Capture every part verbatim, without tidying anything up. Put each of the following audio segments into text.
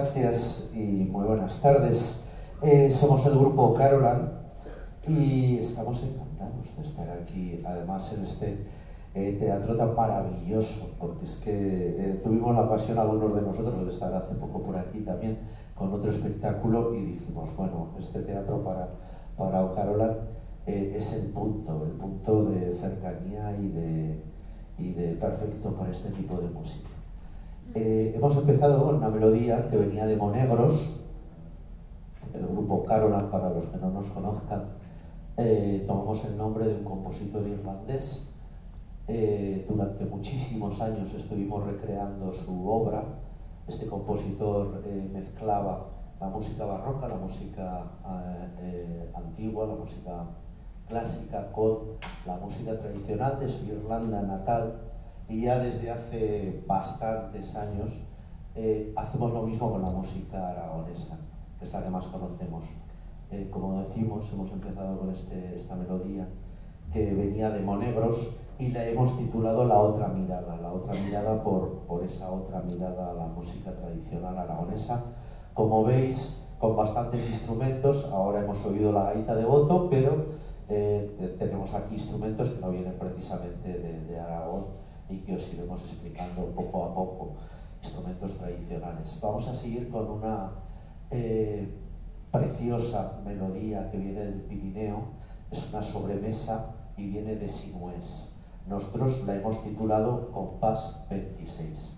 gracias y muy buenas tardes. Eh, somos el grupo O'Carolan y estamos encantados de estar aquí, además en este eh, teatro tan maravilloso, porque es que eh, tuvimos la pasión algunos de nosotros de estar hace poco por aquí también con otro espectáculo y dijimos, bueno, este teatro para, para O'Carolan eh, es el punto, el punto de cercanía y de, y de perfecto para este tipo de música. Eh, hemos empezado con una melodía que venía de Monegros, el grupo O'Carolan, para los que no nos conozcan. Eh, tomamos el nombre de un compositor irlandés. Eh, durante muchísimos años estuvimos recreando su obra. Este compositor eh, mezclaba la música barroca, la música eh, antigua, la música clásica con la música tradicional de su Irlanda natal. Y ya desde hace bastantes años eh, hacemos lo mismo con la música aragonesa, que es la que más conocemos. Eh, como decimos, hemos empezado con este, esta melodía que venía de Monegros y la hemos titulado La otra mirada, la otra mirada por, por esa otra mirada a la música tradicional aragonesa. Como veis, con bastantes instrumentos, ahora hemos oído la gaita de boto, pero eh, tenemos aquí instrumentos que no vienen precisamente de, de Aragón, y que os iremos explicando poco a poco, instrumentos tradicionales. Vamos a seguir con una eh, preciosa melodía que viene del Pirineo, es una sobremesa y viene de Sinués. Nosotros la hemos titulado Compás veintiséis.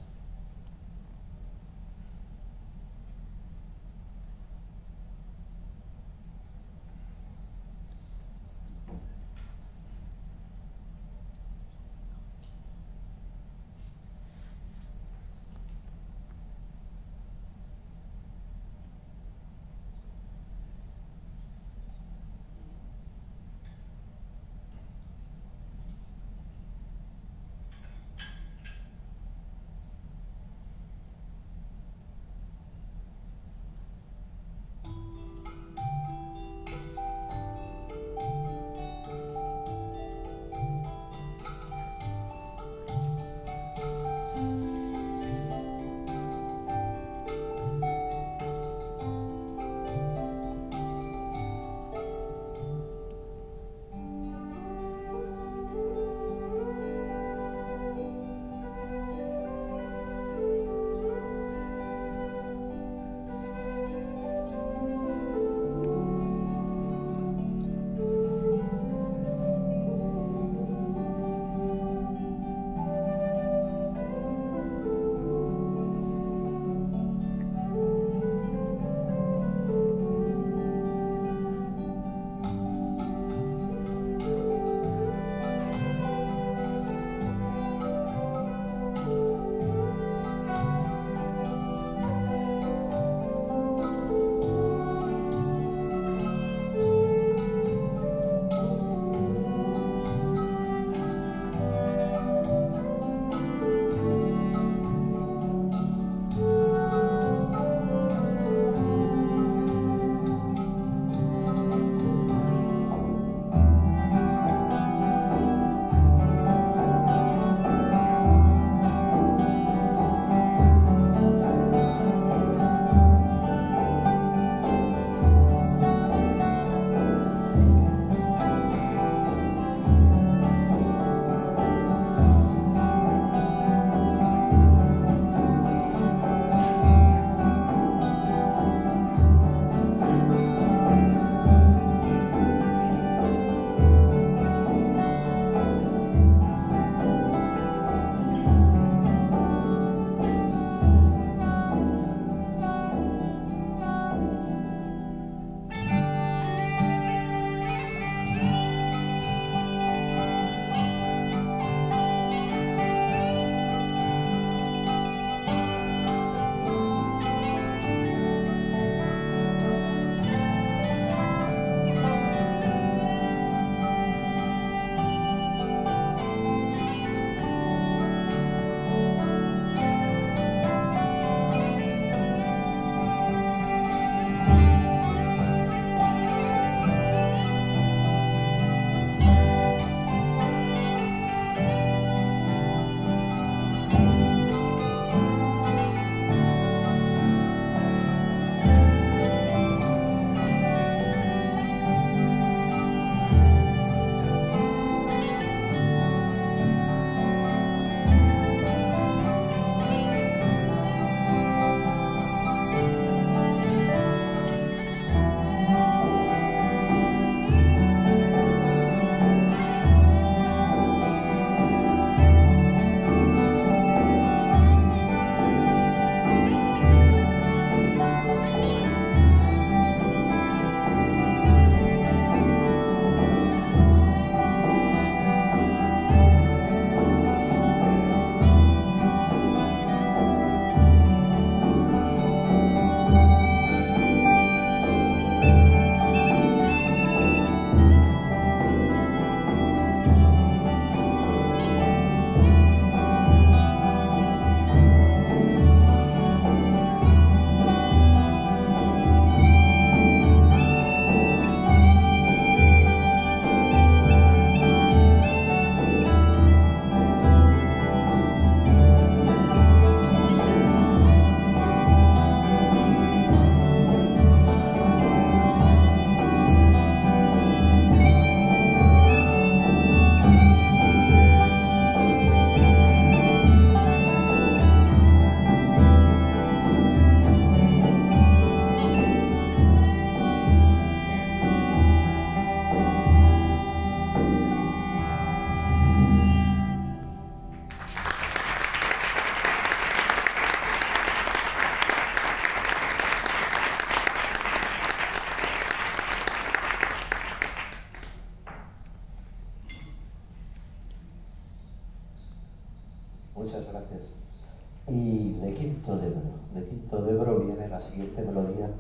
la siguiente melodía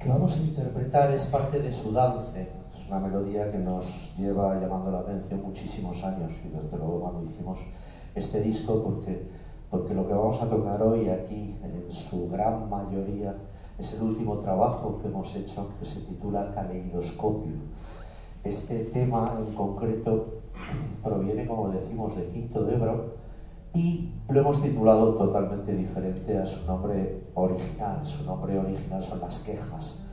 que vamos a interpretar es parte de su dance. Es una melodía que nos lleva llamando la atención muchísimos años y desde luego cuando hicimos este disco, porque, porque lo que vamos a tocar hoy aquí, en su gran mayoría, es el último trabajo que hemos hecho, que se titula Caleidoscopio. Este tema en concreto proviene, como decimos, de Quinto de Ebro y lo hemos titulado totalmente diferente a su nombre original. Su nombre original son Las Quejas,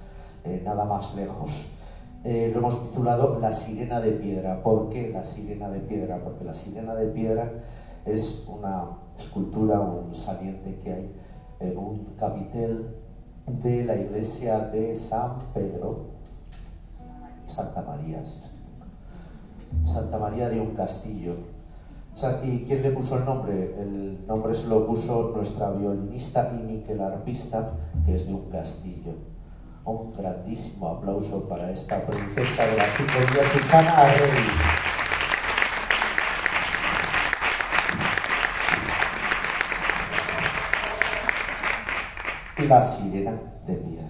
eh, nada más lejos. Eh, lo hemos titulado La Sirena de Piedra. ¿Por qué La Sirena de Piedra? Porque La Sirena de Piedra es una escultura, un saliente que hay en un capitel de la iglesia de San Pedro, Santa María, Santa María de un castillo. ¿Y quién le puso el nombre? El nombre se lo puso nuestra violinista y nyckelharpista, que es de un castillo. Un grandísimo aplauso para esta princesa de la chicoría, Susana Rey. La Sirena de Piedra.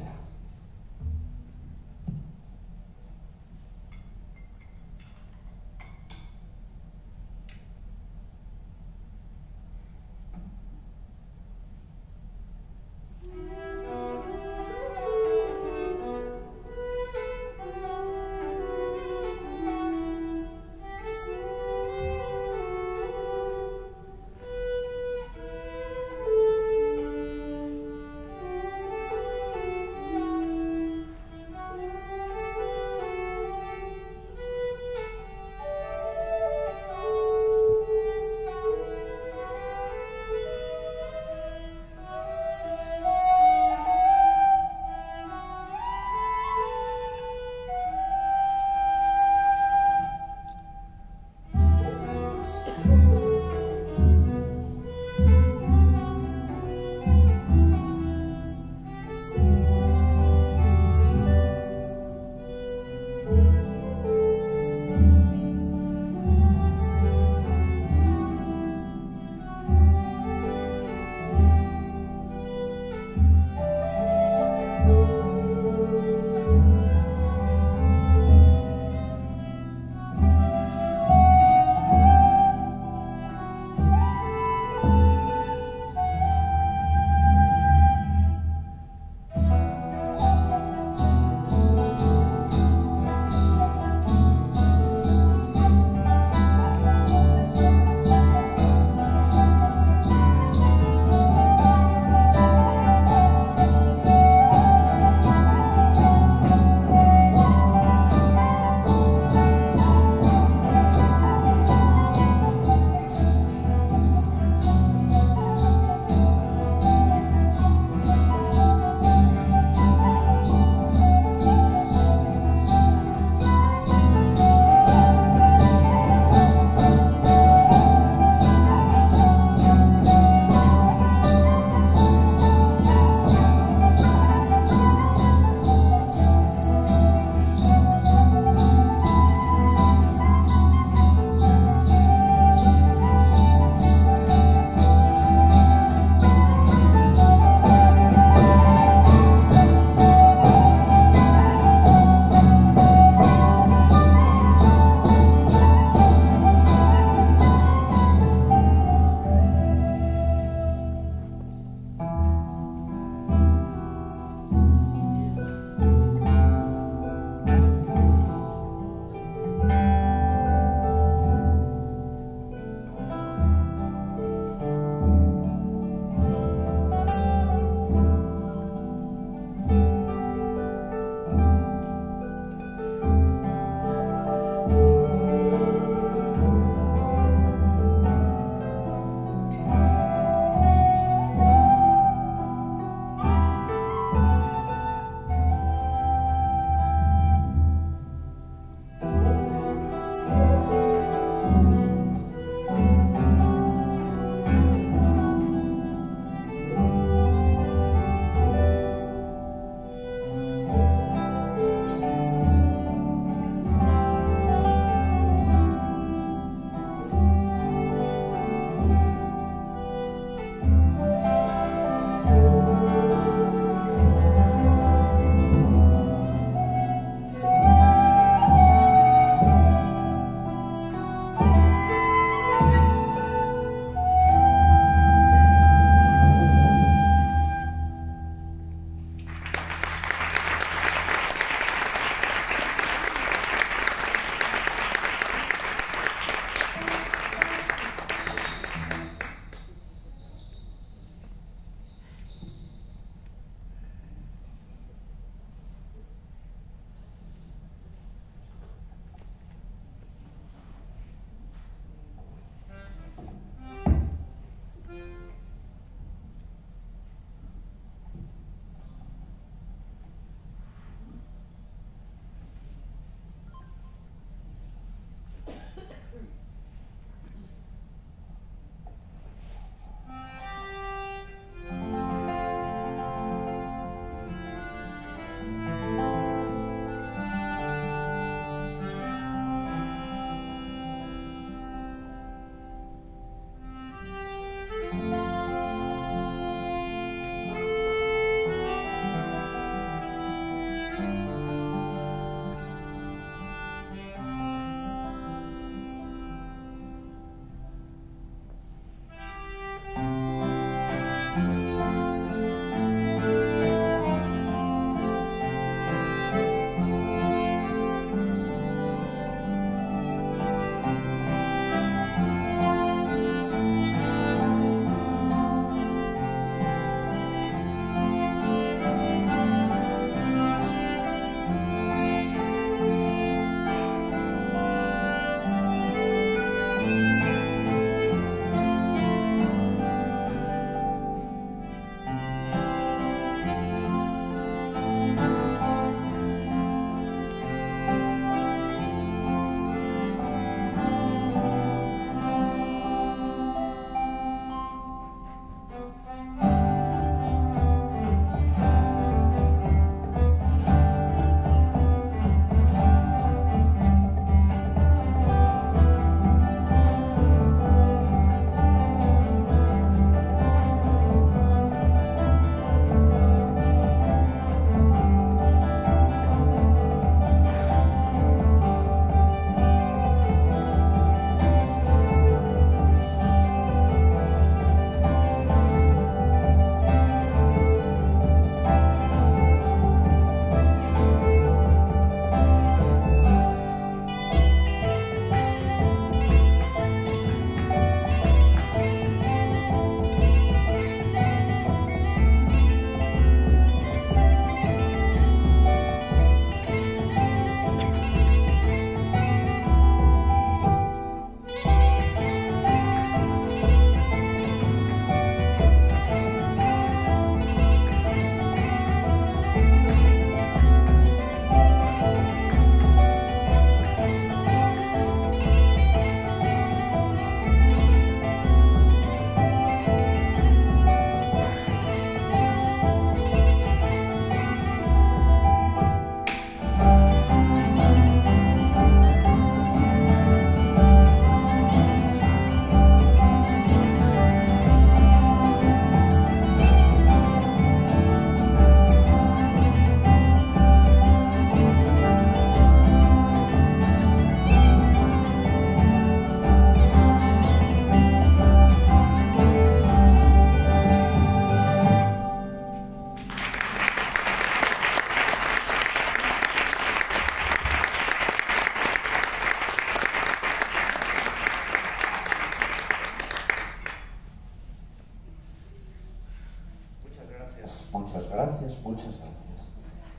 muchas gracias.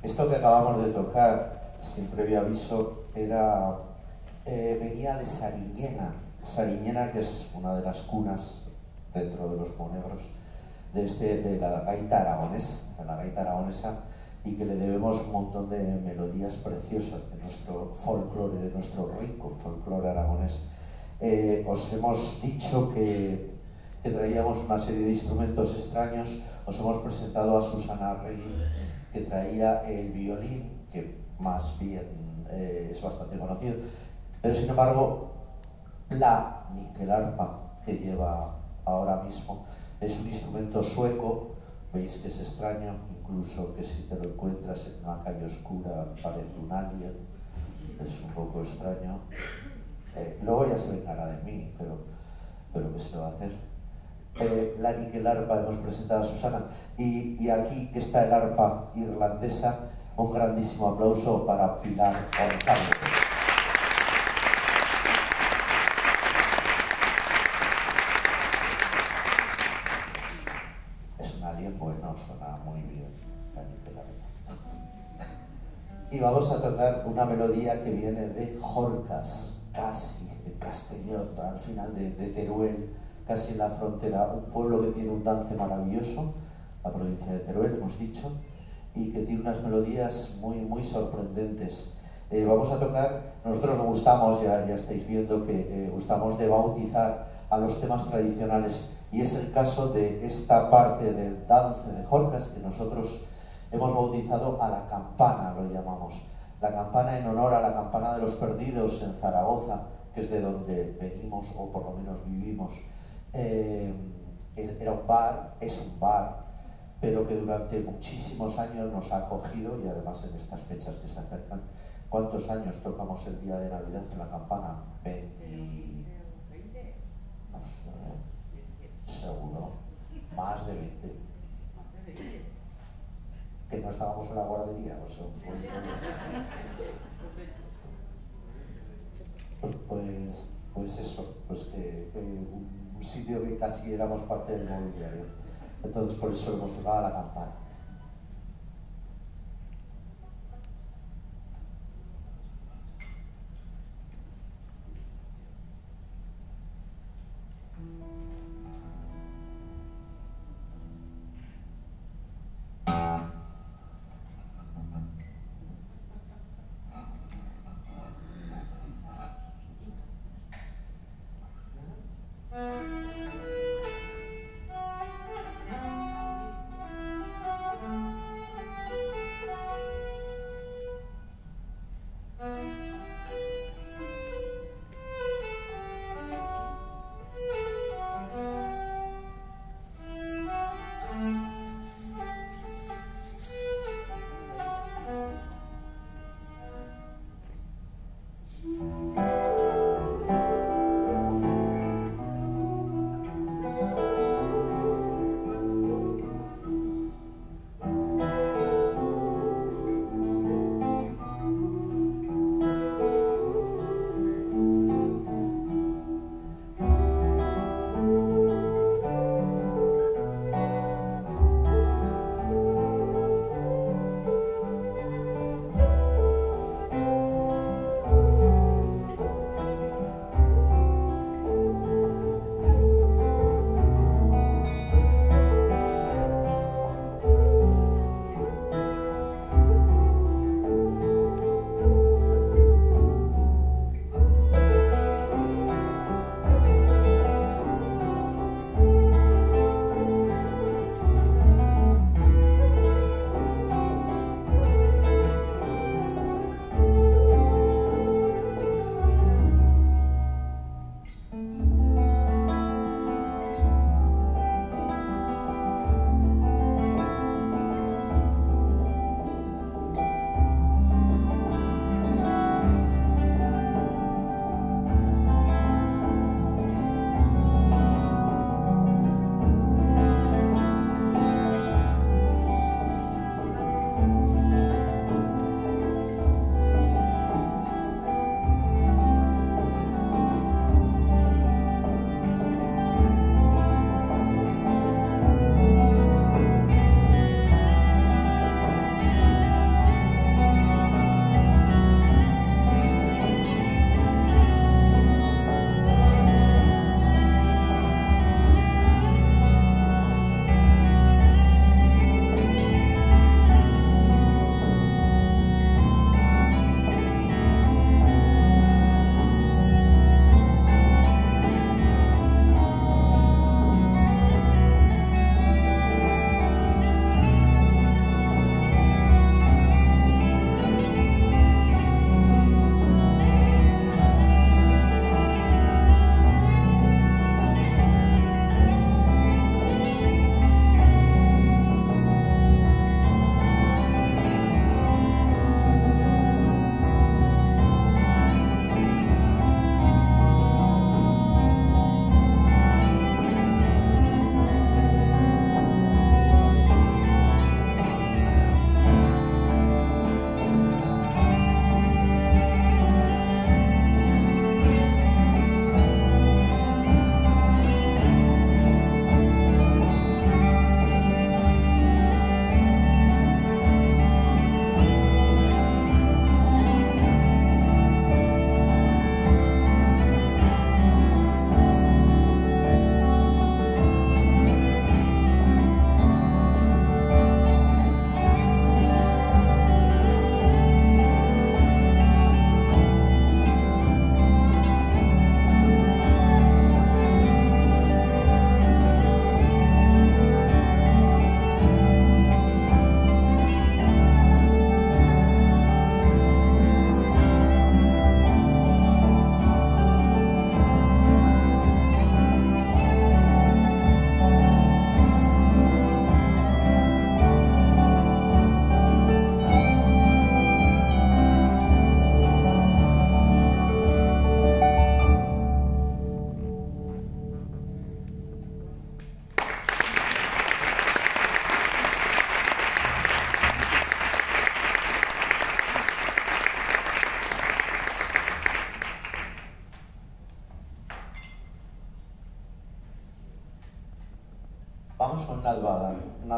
Esto que acabamos de tocar, sin previo aviso, era, eh, venía de Sariñena. Sariñena, que es una de las cunas dentro de los monegros de, este, de la gaita aragonesa, de la gaita aragonesa, y que le debemos un montón de melodías preciosas de nuestro folclore, de nuestro rico folclore aragonés. Eh, os hemos dicho que, que traíamos una serie de instrumentos extraños. Os hemos presentado a Susana Rey, que traía el violín, que más bien eh, es bastante conocido, pero sin embargo la nyckelharpa que lleva ahora mismo es un instrumento sueco. Veis que es extraño, incluso que si te lo encuentras en una calle oscura parece un alien, es un poco extraño. Eh, luego ya se vengará de mí, pero, pero ¿qué se lo va a hacer? Eh, la nyckelharpa hemos presentado a Susana, y, y aquí está el arpa irlandesa. Un grandísimo aplauso para Pilar Alfano. Es un alien bueno, suena muy bien la nyckelharpa. Y vamos a tocar una melodía que viene de Jorcas, casi en Castellón, al final de, de Teruel, casi en la frontera, un pueblo que tiene un dance maravilloso, la provincia de Teruel, hemos dicho, y que tiene unas melodías muy, muy sorprendentes. Eh, vamos a tocar, nosotros gustamos, ya, ya estáis viendo que eh, gustamos de bautizar a los temas tradicionales, y es el caso de esta parte del dance de Jorcas, que nosotros hemos bautizado a la campana, lo llamamos. La campana en honor a la campana de los perdidos en Zaragoza, que es de donde venimos o por lo menos vivimos. Eh, era un bar, es un bar, pero que durante muchísimos años nos ha acogido, y además en estas fechas que se acercan. ¿Cuántos años tocamos el día de Navidad en la campana? veinte... No sé, seguro, más de veinte. Que no estábamos en la guardería, o sea, pues, pues eso, pues que, que un sitio que casi éramos parte del mobiliario. Entonces por eso hemos tocado la campana. Thank you.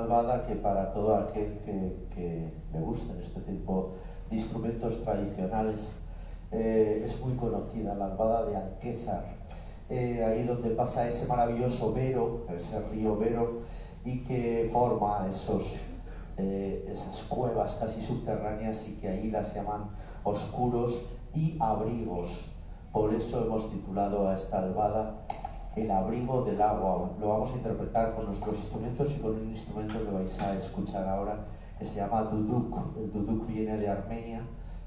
malvada que para todo aquel que, que le gusten este tipo de instrumentos tradicionales. Eh, es muy conocida, la albada de Alquézar, eh, ahí donde pasa ese maravilloso Vero, ese río Vero, y que forma esos, eh, esas cuevas casi subterráneas, y que ahí las llaman oscuros y abrigos. Por eso hemos titulado a esta albada El abrigo del agua. Lo vamos a interpretar con nuestros instrumentos y con un instrumento que vais a escuchar ahora, que se llama Duduk. El Duduk viene de Armenia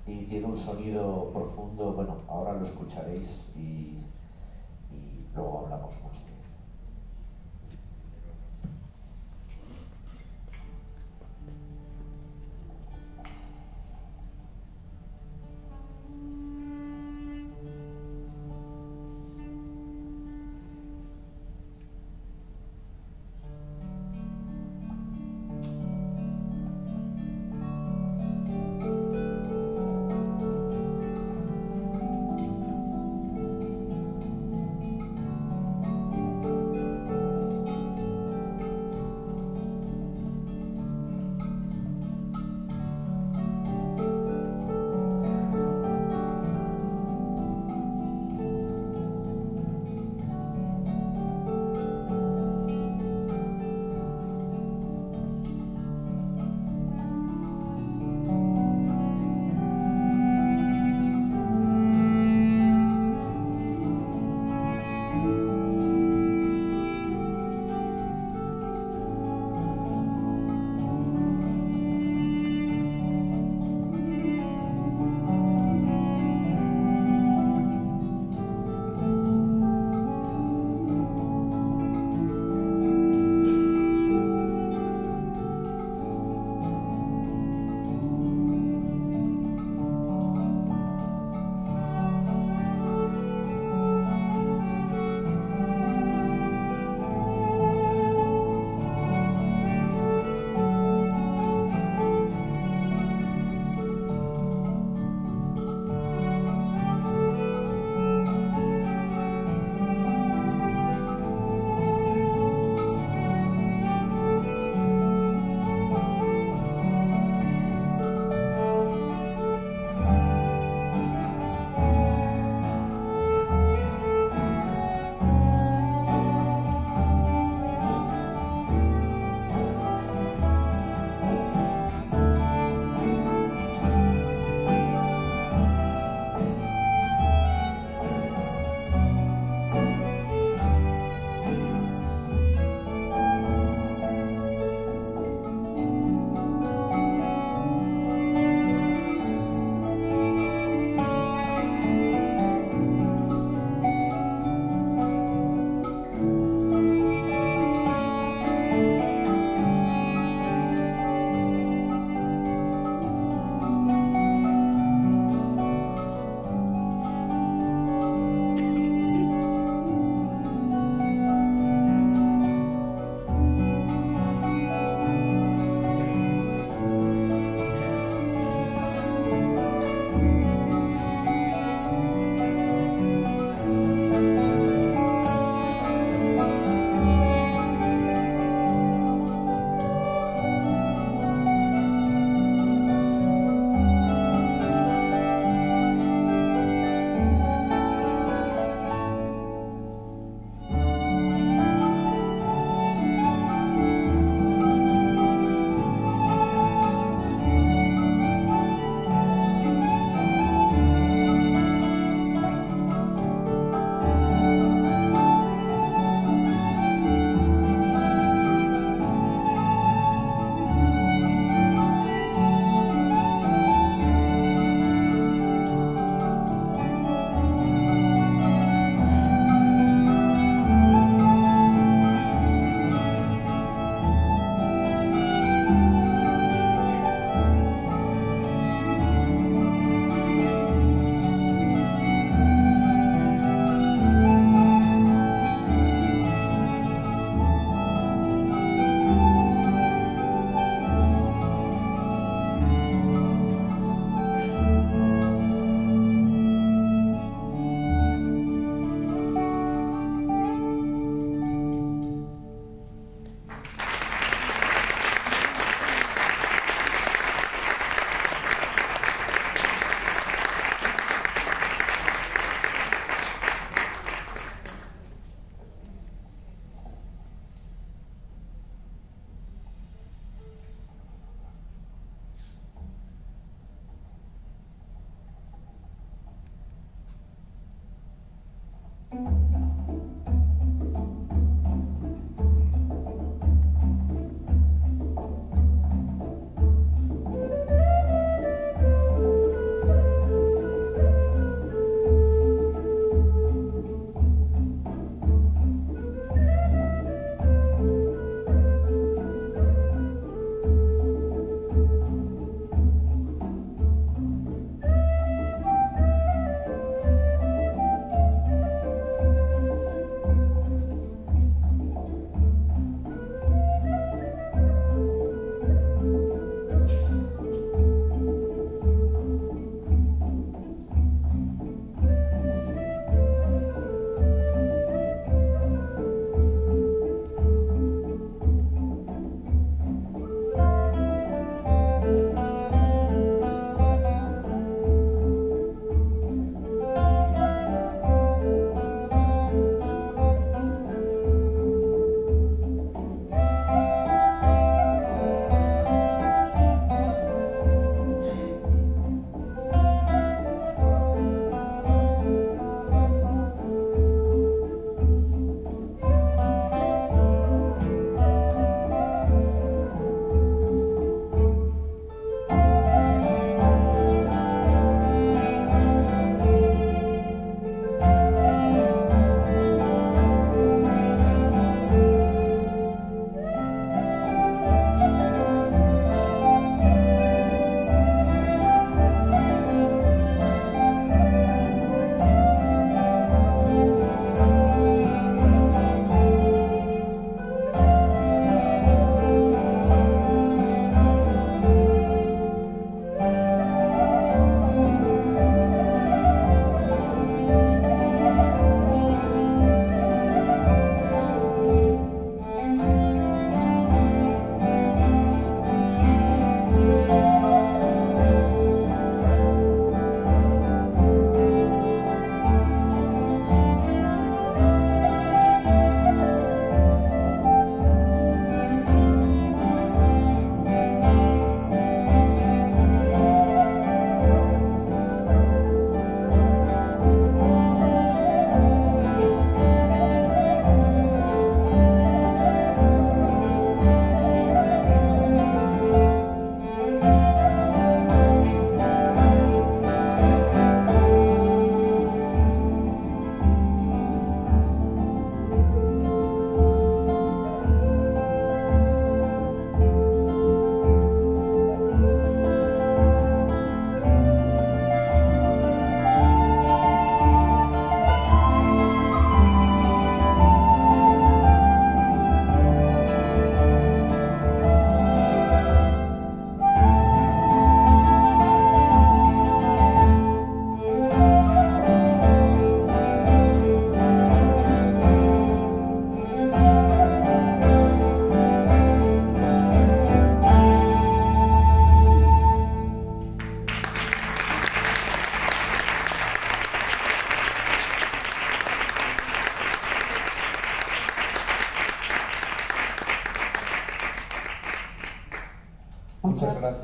y tiene un sonido profundo. Bueno, ahora lo escucharéis y, y luego hablamos más.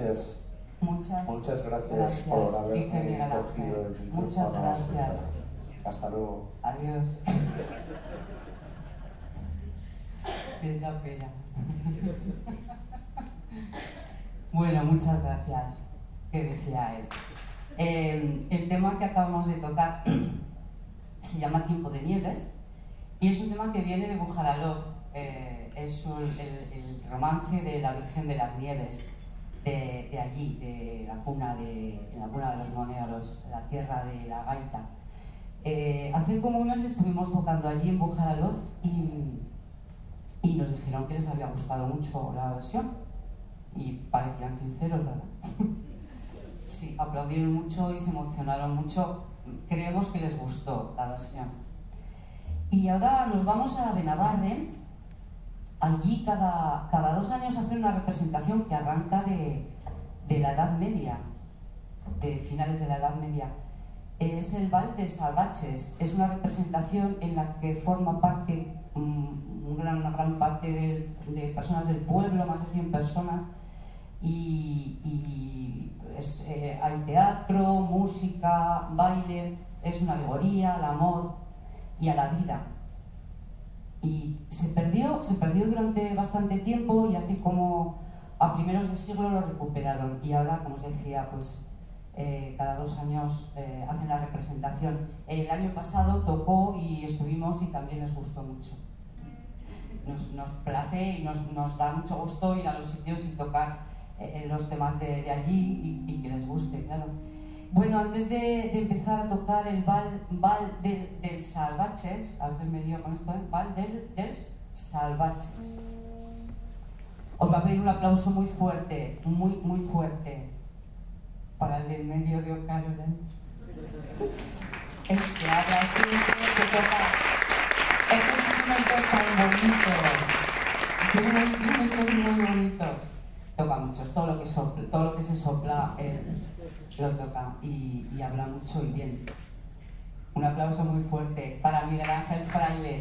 gracias. Muchas, muchas gracias, gracias por haberme cogido el micrófono. Muchas gracias. Hasta luego. Adiós. Es la pena. Bueno, muchas gracias. ¿Qué decía él? Eh, el tema que acabamos de tocar se llama Tiempo de Nieves y es un tema que viene de Bujaralov. Eh, es un, el, el romance de la Virgen de las Nieves. De, de allí, de la cuna de, la cuna de los Monegros, la tierra de la gaita. Eh, hace como unos estuvimos tocando allí en Bujaralov y, y nos dijeron que les había gustado mucho la versión y parecían sinceros, ¿verdad? Sí, aplaudieron mucho y se emocionaron mucho. Creemos que les gustó la versión. Y ahora nos vamos a Benabarre. Allí cada, cada dos años hacen una representación que arranca de, de la Edad Media, de finales de la Edad Media. Es el Val de Salvatges, es una representación en la que forma parte un gran, una gran parte de, de personas del pueblo, más de cien personas, y, y es, eh, hay teatro, música, baile, es una alegoría al amor y a la vida. Y se perdió, se perdió durante bastante tiempo y hace como a primeros de siglo lo recuperaron y ahora, como os decía, pues eh, cada dos años eh, hacen la representación. El año pasado tocó y estuvimos y también les gustó mucho. Nos, nos place y nos, nos da mucho gusto ir a los sitios y tocar eh, los temas de, de allí y, y que les guste, claro. Bueno, antes de, de empezar a tocar el Val, Val del, del Salvatges, a ver, me lío con esto, ¿eh? Val del, del Salvatges. Os va a pedir un aplauso muy fuerte, muy, muy fuerte, para el del medio de O'Carolan. Es que habla siempre, que toca esos instrumentos tan bonitos, tiene unos instrumentos muy bonitos. Toca muchos, todo lo que, sopla, todo lo que se sopla, él lo toca y, y habla mucho y bien. Un aplauso muy fuerte para Miguel Ángel Fraile.